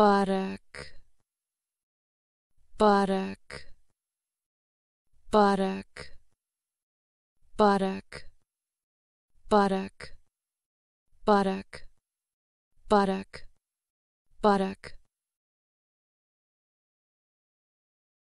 Barak, barak, barak, barak, barak, barak, barak, barak.